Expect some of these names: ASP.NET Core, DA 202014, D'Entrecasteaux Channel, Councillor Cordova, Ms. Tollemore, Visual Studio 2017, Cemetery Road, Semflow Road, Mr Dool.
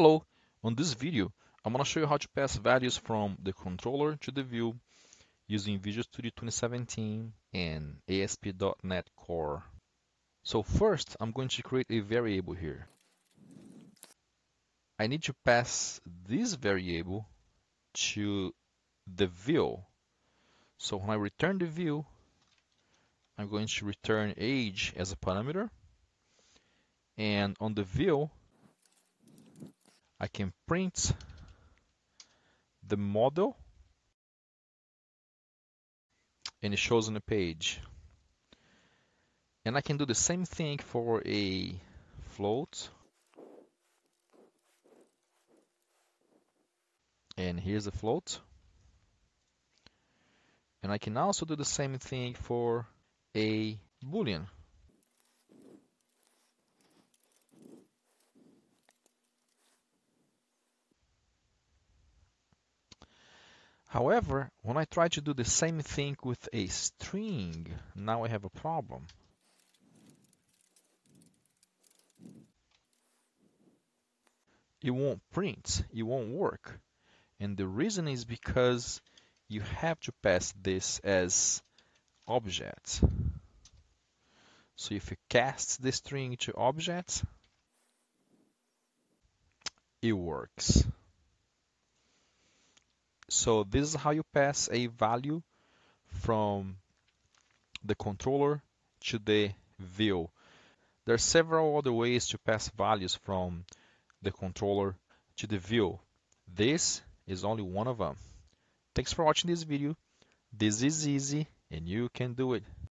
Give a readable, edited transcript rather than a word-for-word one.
Hello, on this video, I'm going to show you how to pass values from the controller to the view using Visual Studio 2017 and ASP.NET Core. So first, I'm going to create a variable here. I need to pass this variable to the view. So when I return the view, I'm going to return age as a parameter. And on the view, I can print the model and it shows on the page. And I can do the same thing for a float. And here's a float. And I can also do the same thing for a Boolean. However, when I try to do the same thing with a string, now I have a problem. It won't print, it won't work. And the reason is because you have to pass this as object. So if you cast the string to object, it works. So this is how you pass a value from the controller to the view. There are several other ways to pass values from the controller to the view. This is only one of them. Thanks for watching this video. This is easy and you can do it.